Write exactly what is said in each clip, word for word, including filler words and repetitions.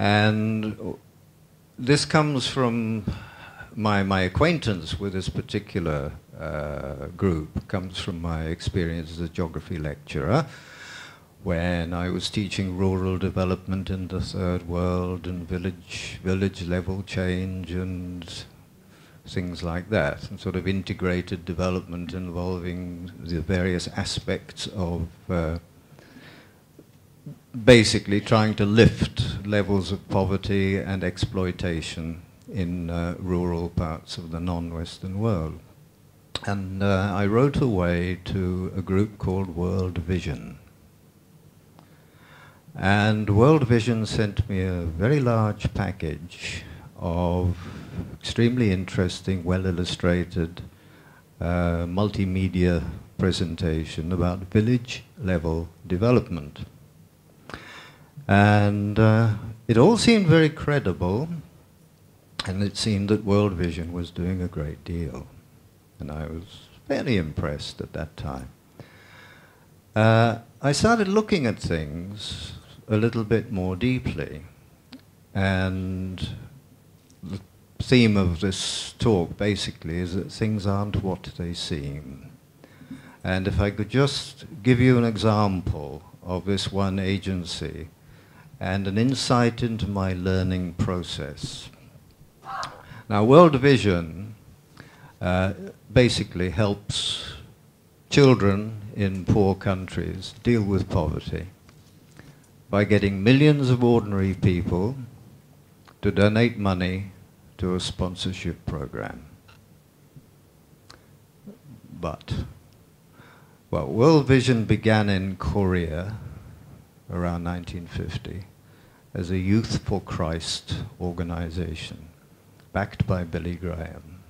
And this comes from my, my acquaintance with this particular uh, group, comes from my experience as a geography lecturer, when I was teaching rural development in the third world and village, village level change and things like that, and sort of integrated development involving the various aspects of uh, basically trying to lift levels of poverty and exploitation in uh, rural parts of the non-Western world. And uh, I wrote away to a group called World Vision. And World Vision sent me a very large package of extremely interesting, well-illustrated uh, multimedia presentation about village-level development. And uh, it all seemed very credible, and it seemed that World Vision was doing a great deal. And I was fairly impressed at that time. Uh, I started looking at things a little bit more deeply, and the theme of this talk basically is that things aren't what they seem. And if I could just give you an example of this one agency and an insight into my learning process. Now, World Vision uh, basically helps children in poor countries deal with poverty by getting millions of ordinary people to donate money to a sponsorship program. But, well, World Vision began in Korea around nineteen fifty as a Youth for Christ organization backed by Billy Graham.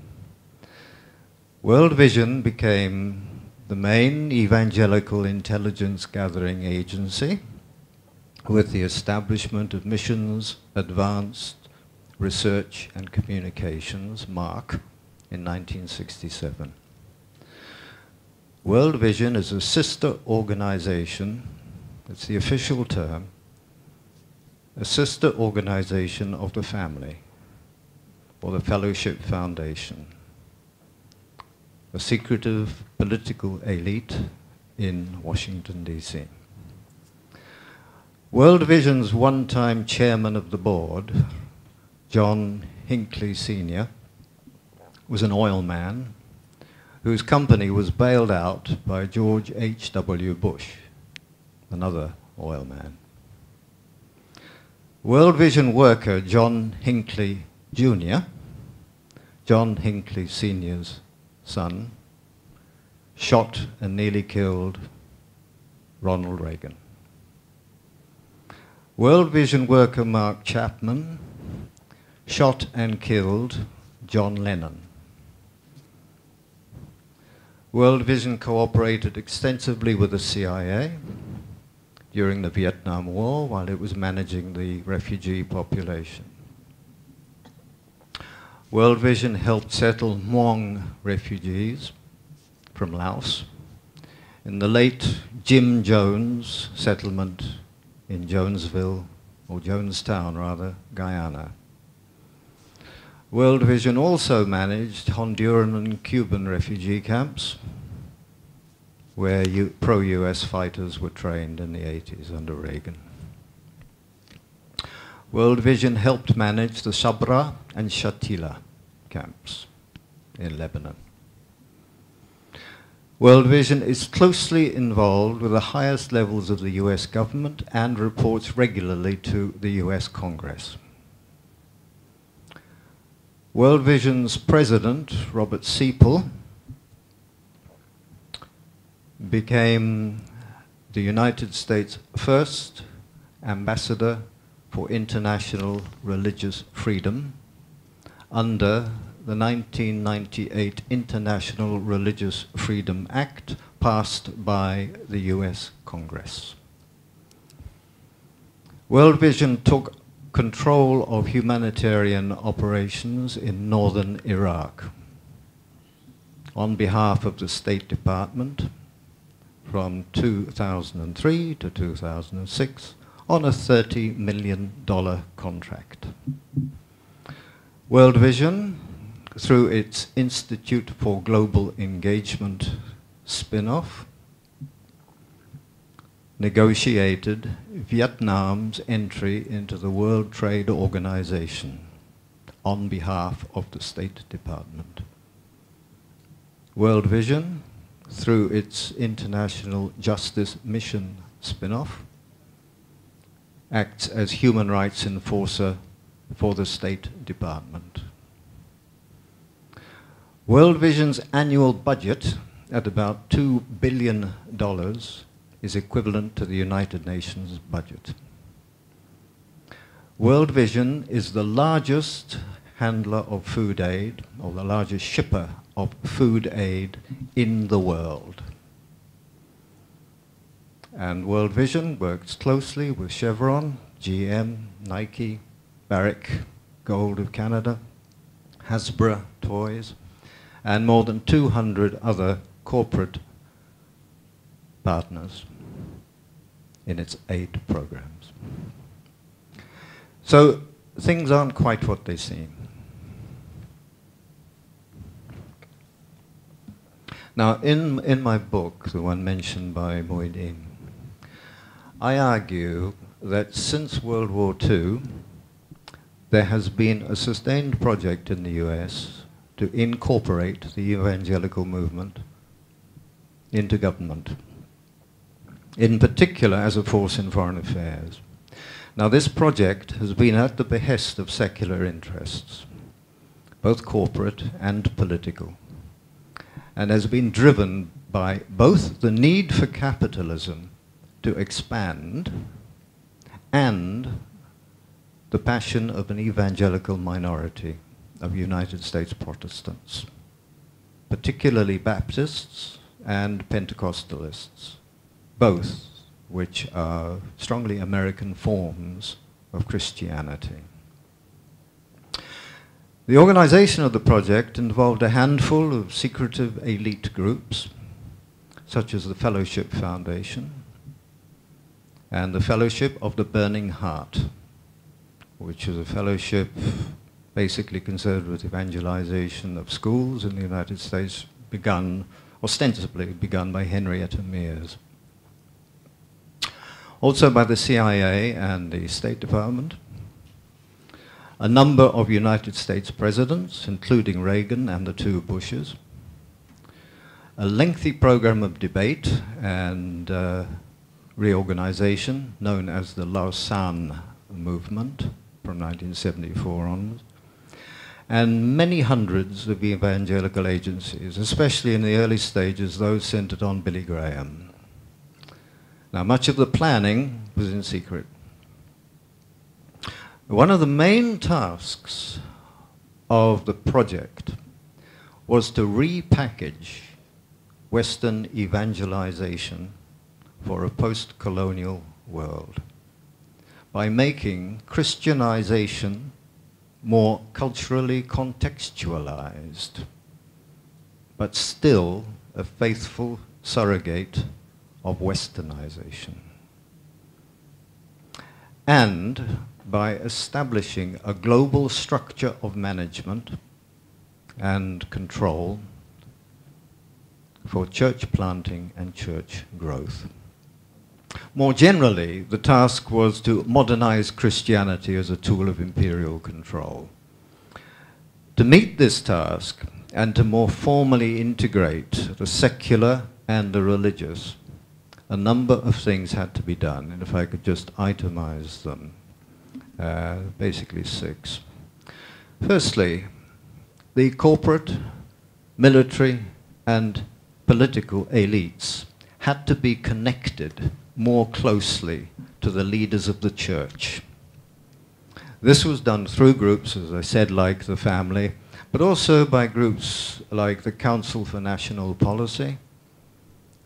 World Vision became the main evangelical intelligence gathering agency with the establishment of Missions Advanced Research and Communications, MARC, in nineteen sixty-seven. World Vision is a sister organization, it's the official term, a sister organization of the family, or the Fellowship Foundation, a secretive political elite in Washington, D C. World Vision's one-time chairman of the board, John Hinckley Senior, was an oil man whose company was bailed out by George H W Bush, another oil man. World Vision worker John Hinckley Junior, John Hinckley Senior's son, shot and nearly killed Ronald Reagan. World Vision worker Mark Chapman shot and killed John Lennon. World Vision cooperated extensively with the C I A during the Vietnam War while it was managing the refugee population. World Vision helped settle Hmong refugees from Laos in the late Jim Jones settlement in Jonesville, or Jonestown rather, Guyana. World Vision also managed Honduran and Cuban refugee camps where pro-U S fighters were trained in the eighties under Reagan. World Vision helped manage the Sabra and Shatila camps in Lebanon. World Vision is closely involved with the highest levels of the U S government and reports regularly to the U S Congress. World Vision's president, Robert Siepel, became the United States' first ambassador for international religious freedom under the nineteen ninety-eight International Religious Freedom Act passed by the U S Congress. World Vision took control of humanitarian operations in northern Iraq on behalf of the State Department from two thousand three to two thousand six on a thirty million dollar contract. World Vision, through its Institute for Global Engagement spin-off, negotiated Vietnam's entry into the World Trade Organization on behalf of the State Department. World Vision, through its International Justice Mission spin-off, acts as human rights enforcer for the State Department. World Vision's annual budget, at about two billion dollars, is equivalent to the United Nations budget. World Vision is the largest handler of food aid, or the largest shipper of food aid in the world. And World Vision works closely with Chevron, G M, Nike, Barrick Gold of Canada, Hasbro Toys, and more than two hundred other corporate partners in its aid programs. So things aren't quite what they seem. Now, in, in my book, the one mentioned by Moideen, I argue that since World War Two, there has been a sustained project in the U S to incorporate the evangelical movement into government, in particular as a force in foreign affairs. Now, this project has been at the behest of secular interests, both corporate and political, and has been driven by both the need for capitalism to expand and the passion of an evangelical minority of United States Protestants, particularly Baptists and Pentecostalists, both which are strongly American forms of Christianity. The organization of the project involved a handful of secretive elite groups, such as the Fellowship Foundation and the Fellowship of the Burning Heart, which is a fellowship basically concerned with evangelization of schools in the United States, begun, ostensibly begun by Henrietta Mears. Also by the C I A and the State Department, a number of United States presidents, including Reagan and the two Bushes, a lengthy program of debate and uh, reorganization known as the Lausanne movement from nineteen seventy-four onwards, and many hundreds of evangelical agencies, especially in the early stages, those centered on Billy Graham. Now, much of the planning was in secret. One of the main tasks of the project was to repackage Western evangelization for a post-colonial world by making Christianization more culturally contextualized, but still a faithful surrogate of Westernization, and by establishing a global structure of management and control for church planting and church growth. More generally, the task was to modernize Christianity as a tool of imperial control. To meet this task and to more formally integrate the secular and the religious, a number of things had to be done, and if I could just itemize them. Uh, basically six. Firstly, the corporate, military, and political elites had to be connected more closely to the leaders of the church. This was done through groups, as I said, like the family, but also by groups like the Council for National Policy,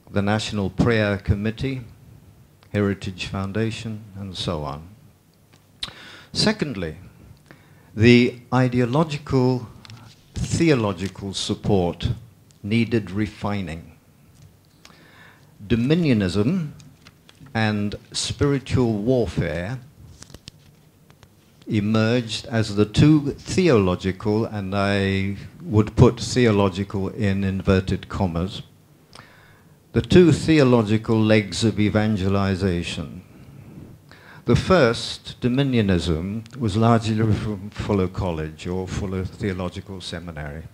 the National Prayer Committee, Heritage Foundation, and so on. Secondly, the ideological, theological support needed refining. Dominionism and spiritual warfare emerged as the two theological, and I would put theological in inverted commas, the two theological legs of evangelization. The first, dominionism, was largely from Fuller College or Fuller Theological Seminary.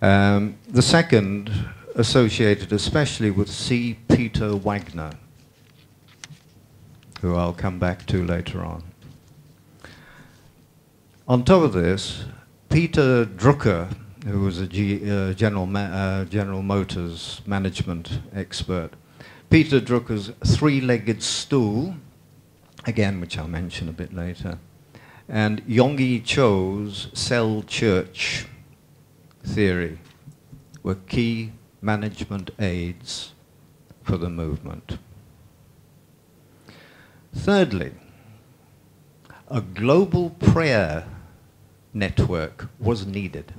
Um, the second, associated especially with C. Peter Wagner, who I'll come back to later on. On top of this, Peter Drucker, who was a G, uh, General, Ma uh, General Motors management expert, Peter Drucker's three-legged stool, again, which I'll mention a bit later, and Yonggi Cho's cell church theory were key management aids for the movement. Thirdly, a global prayer network was needed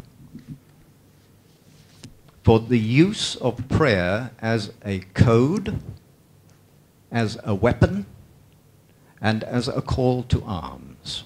for the use of prayer as a code, as a weapon, and as a call to arms.